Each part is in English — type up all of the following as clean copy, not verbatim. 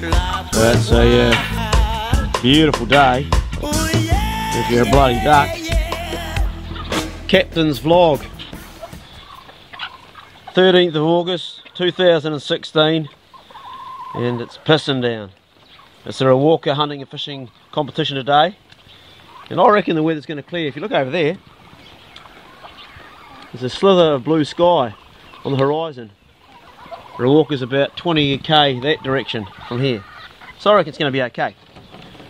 So it's a beautiful day if you're a bloody duck. Captain's vlog, 13th of August 2016, and it's pissing down. It's a Riwaka hunting and fishing competition today, and I reckon the weather's going to clear. If you look over there, there's a slither of blue sky on the horizon. Riwaka's about 20k that direction from here, so I reckon it's going to be okay.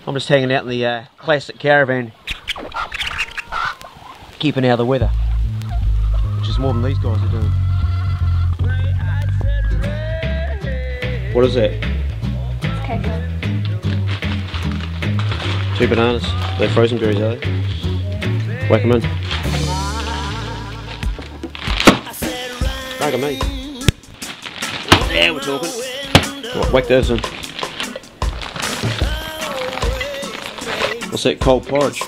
I'm just hanging out in the classic caravan, keeping out of the weather, which is more than these guys are doing. What is that? It's cacao. Two bananas. They're frozen berries, are they? Whack them in. Bugger me. Yeah, we're talking. Right, whack those in. What's that cold porridge?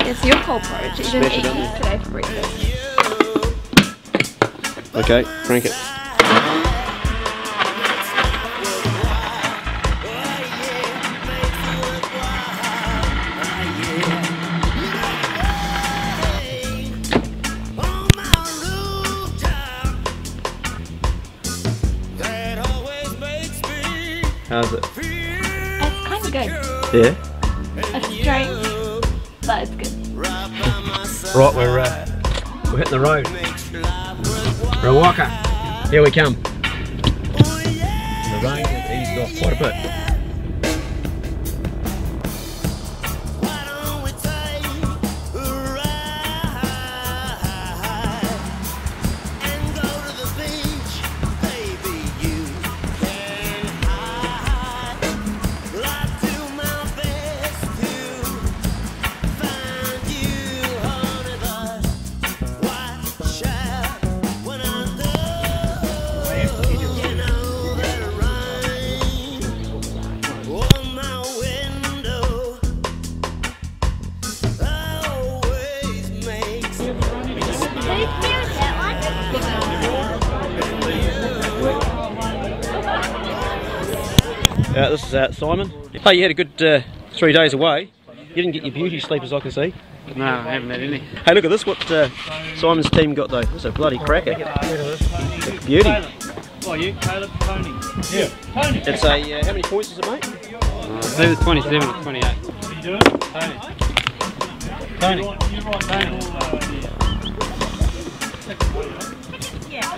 It's your cold porridge. You didn't eat this today for breakfast. Okay, crank it. How's it? It's kind of good. Yeah? It's strange, but it's good. Right, we're hitting the road. Riwaka, here we come. The rain has eased off quite a bit. This is Simon. Hey, you had a good 3 days away. You didn't get your beauty sleep, as I can see. No, I haven't had any. Hey, look at this, what Simon's team got though. It's a bloody cracker. It's beauty. Oh, you, Caleb, Tony. Yeah, Tony. It's a, how many points is it, mate? I believe it's 27 or 28. What are you doing? Tony. Tony. Yeah.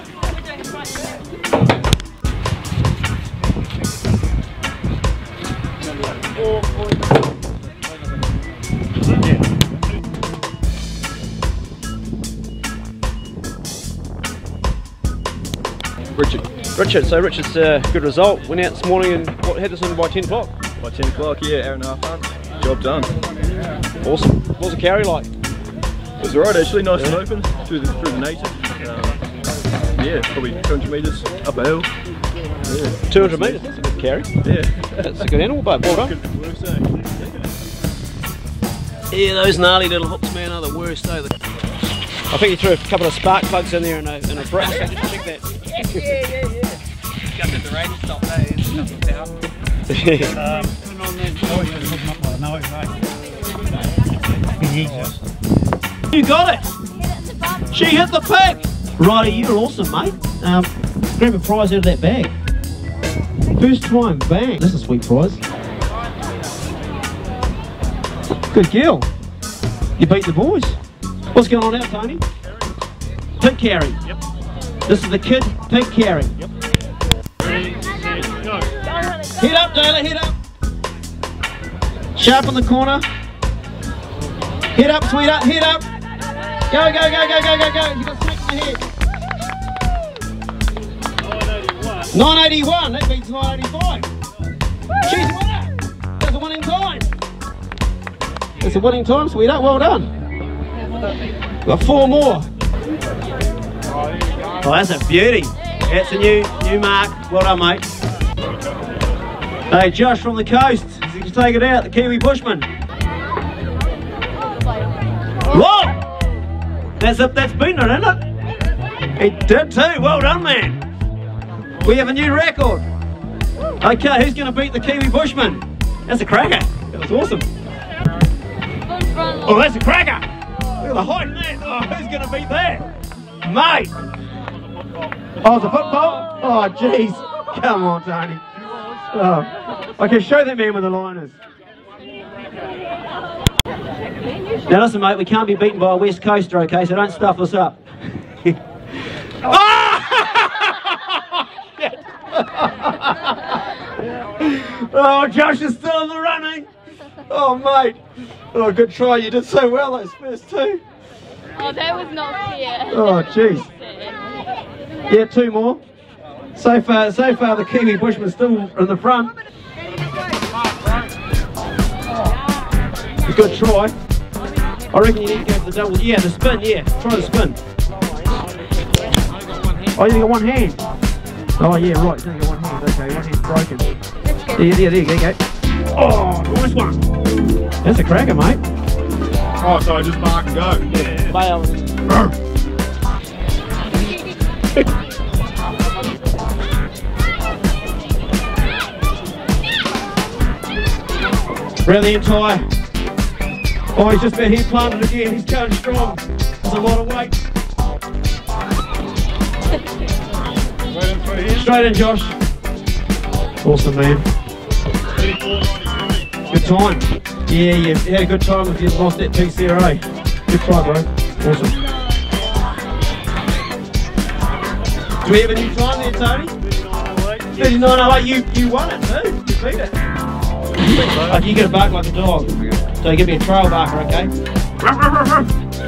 Richard's good result. Went out this morning and had this in by 10 o'clock. By 10 o'clock, yeah, hour and a half on. Job done. Awesome. What was the carry like? It was alright actually, nice and open through the native. Yeah, probably 200 metres up a hill. Yeah. 200 metres, that's a good carry. Yeah. That's a good animal, but well done. Yeah, those gnarly little hooks, man, are the worst though. I think he threw a couple of spark plugs in there and a brick, so just check that. Yeah. Got the radio stop there, it's not down. You got it! She hit the pig! Righty, you're awesome, mate. Grab a prize out of that bag. First time, bang. That's a sweet prize. Good girl. You beat the boys. What's going on out, Tony? Pig carry. Yep. This is the kid pig carry. Yep. Ready, set, go. Head up, Dale, head up. Sharp on the corner. Head up, sweetheart, head up. Go, go, go, go, go, go, go. You got snakes in the head. 981, that beats 985. She's a winner. That's a winning time. That's a winning time, sweetheart. Well done. We've got four more. Oh, that's a beauty. That's a new mark. Well done, mate. Hey, Josh from the coast. You can take it out, the Kiwi Bushman. Whoa! That's beaten it, isn't it? It did too, well done, man. We have a new record. Okay, who's going to beat the Kiwi Bushman? That's a cracker. That was awesome. Oh, that's a cracker. Look at the height in that. Oh, who's going to beat that? Mate. Oh, it's a football? Oh, jeez. Come on, Tony. Oh. Okay, show that man with the liners. Now listen, mate, we can't be beaten by a West Coaster, okay? So don't stuff us up. Oh, Josh is still in the running. Oh, mate. Oh, good try. You did so well those first two. Oh, that was not fair. Oh, jeez. Yeah, two more. So far, the Kiwi Bushman's still in the front. Good try. I reckon you need to go for the double. Yeah, the spin. Yeah, try the spin. Oh, you got one hand. Oh, yeah, right. You got one hand. Okay, one hand's broken. Yeah, there you go. Oh, nice one. That's a cracker, mate. Oh, so I just mark and go. Yeah. Round the entire. Oh, he's just been head planted again. He's going strong. There's a lot of weight. Straight in, Josh. Awesome, man. Good time. Yeah, you had a good time if you lost that TCRA. Good try, bro. Awesome. Do we have a new time there, Tony? 39.08. You won it, too. You beat it. Oh, you get a bark like a dog. So you give me a trail barker, okay?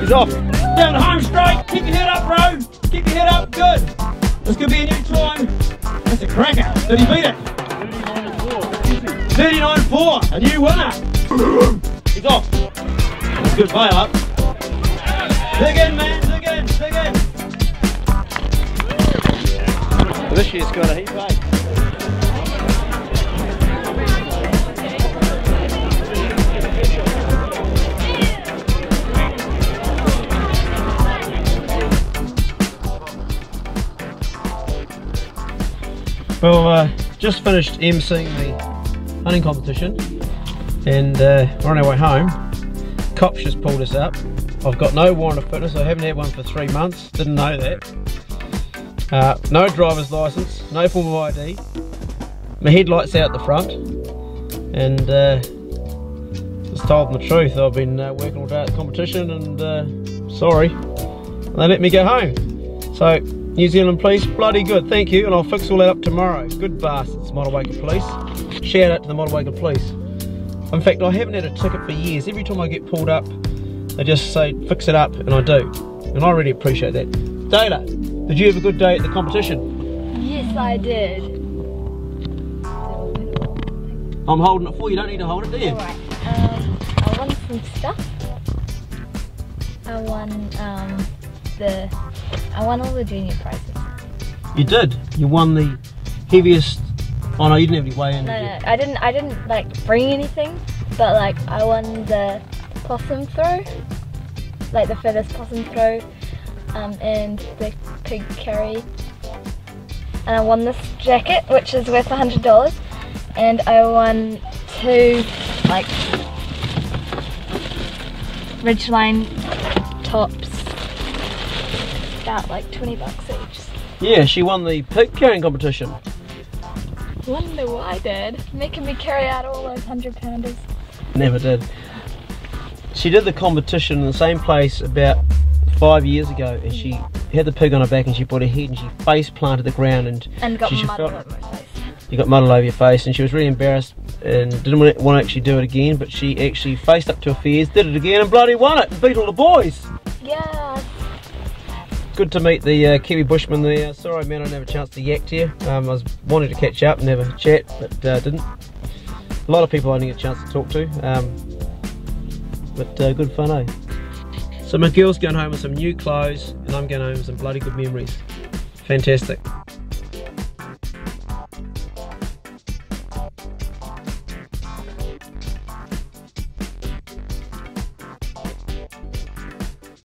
He's off. Down the home straight. Keep your head up, bro. Keep your head up. Good. This could be a new time. That's a cracker. Did he beat it? 39.4. A new winner. He's off. That's a good bail up. Dig in, man. Dig in. This year's got a heap, eh? Well, just finished emceeing the hunting competition and we're on our way home. Cops just pulled us up. I've got no warrant of fitness, I haven't had one for 3 months, didn't know that. No driver's license, no form of ID. My headlight's out the front and just told them the truth. I've been working all day at the competition and sorry. And they let me go home. So. New Zealand Police, bloody good, thank you, and I'll fix all that up tomorrow. Good bastards, Motueka Police. Shout out to the Motueka Police. In fact, I haven't had a ticket for years. Every time I get pulled up, they just say, fix it up, and I do. And I really appreciate that. Taylor, did you have a good day at the competition? Yes, I did. I'm holding it for you, don't need to hold it, do you? Alright, I won some stuff. I won, I won all the junior prizes. You did? You won the heaviest... Oh no, you didn't have any weigh in. No, I didn't like bring anything, but like I won the possum throw, like the furthest possum throw, and the pig carry. And I won this jacket, which is worth $100, and I won 2 like Ridgeline tops. About like 20 bucks each. Yeah, she won the pig carrying competition. Wonder why, Dad. Making me carry out all those 100-pounders. Never did. She did the competition in the same place about 5 years ago, and she had the pig on her back, and she put her head and she face planted the ground, and got mud all over my face. You got mud all over your face, and she was really embarrassed and didn't want to actually do it again. But she actually faced up to her fears, did it again, and bloody won it. Beat all the boys. Yeah. Good to meet the Kiwi Bushman there. Sorry, man, I didn't have a chance to yak to you. I was wanting to catch up and have a chat, but didn't. A lot of people I didn't get a chance to talk to, but good fun, eh? So my girl's going home with some new clothes, and I'm going home with some bloody good memories. Fantastic.